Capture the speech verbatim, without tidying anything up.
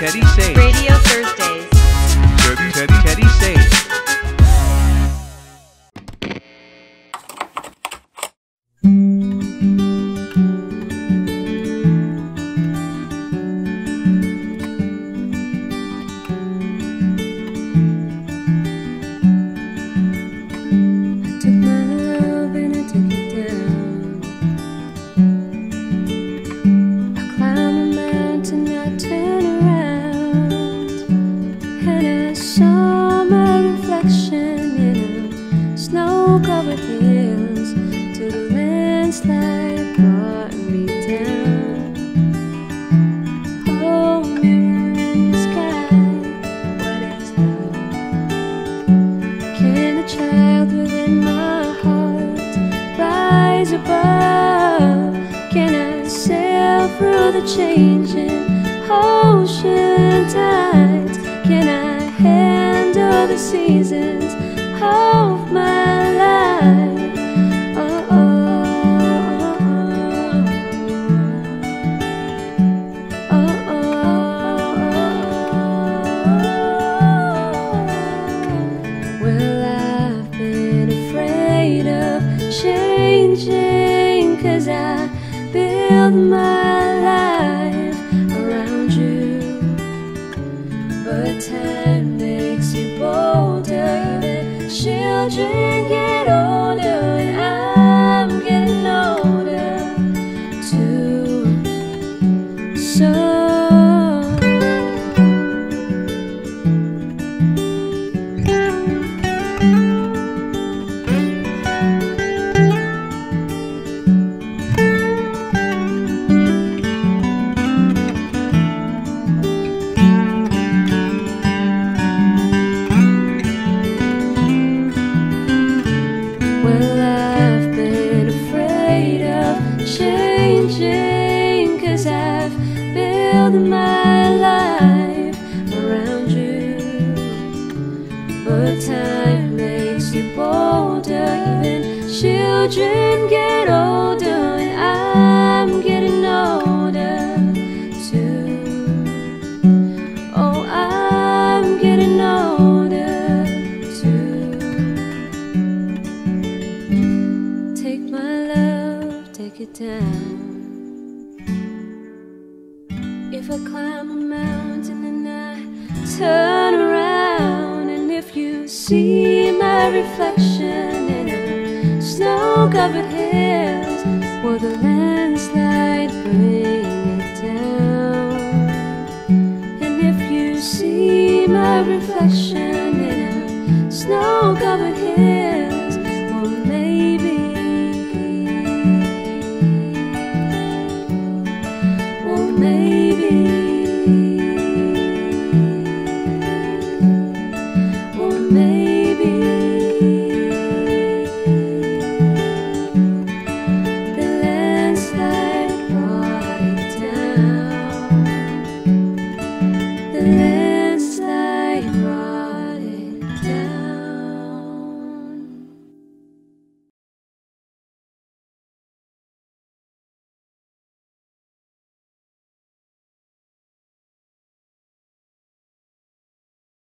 Teddy Sage. Radio Thursdays. Teddy, Teddy, Teddy Sage. Maybe, or maybe